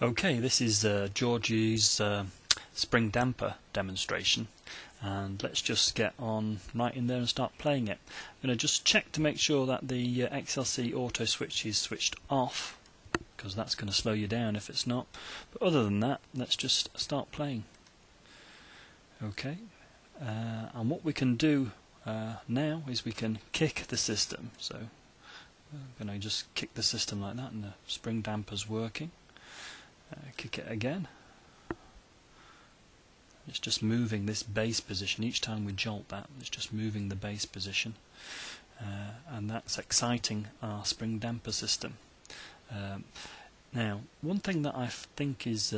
Okay, this is Georgie's spring damper demonstration, and let's just get on right in there and start playing it. I'm going to just check to make sure that the XLC auto switch is switched off, because that's going to slow you down if it's not. But other than that, let's just start playing. Okay, and what we can do now is we can kick the system. So I'm going to just kick the system like that, and the spring damper's working. Kick it again. It's just moving this base position each time we jolt that. It's just moving the base position, and that's exciting our spring damper system. Now, one thing that I think is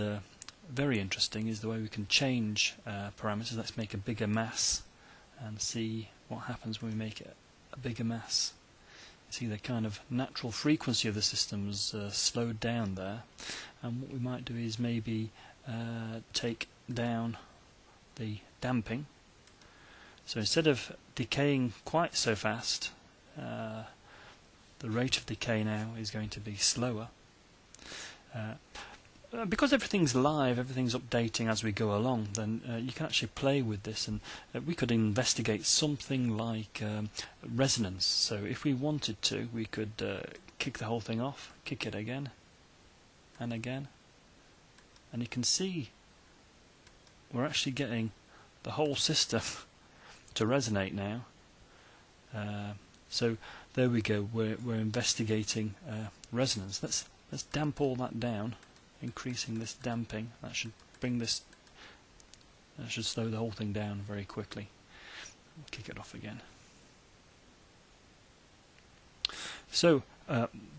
very interesting is the way we can change parameters. Let's make a bigger mass and see what happens when we make it a bigger mass. See, the kind of natural frequency of the system's slowed down there, and what we might do is maybe take down the damping. So instead of decaying quite so fast, the rate of decay now is going to be slower. Because everything's live, everything's updating as we go along, then you can actually play with this, and we could investigate something like resonance. So if we wanted to, we could kick the whole thing off, kick it again and again, and you can see we're actually getting the whole system to resonate now. So there we go, we're investigating resonance. Let's damp all that down, increasing this damping. That should bring this, that should slow the whole thing down very quickly. We'll kick it off again. So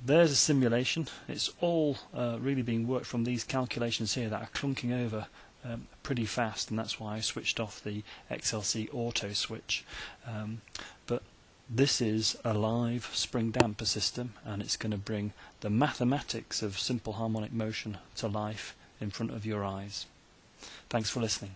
there's a simulation. It's all really being worked from these calculations here that are clunking over pretty fast, and that's why I switched off the XLC auto switch. But this is a live spring damper system, and it's going to bring the mathematics of simple harmonic motion to life in front of your eyes. Thanks for listening.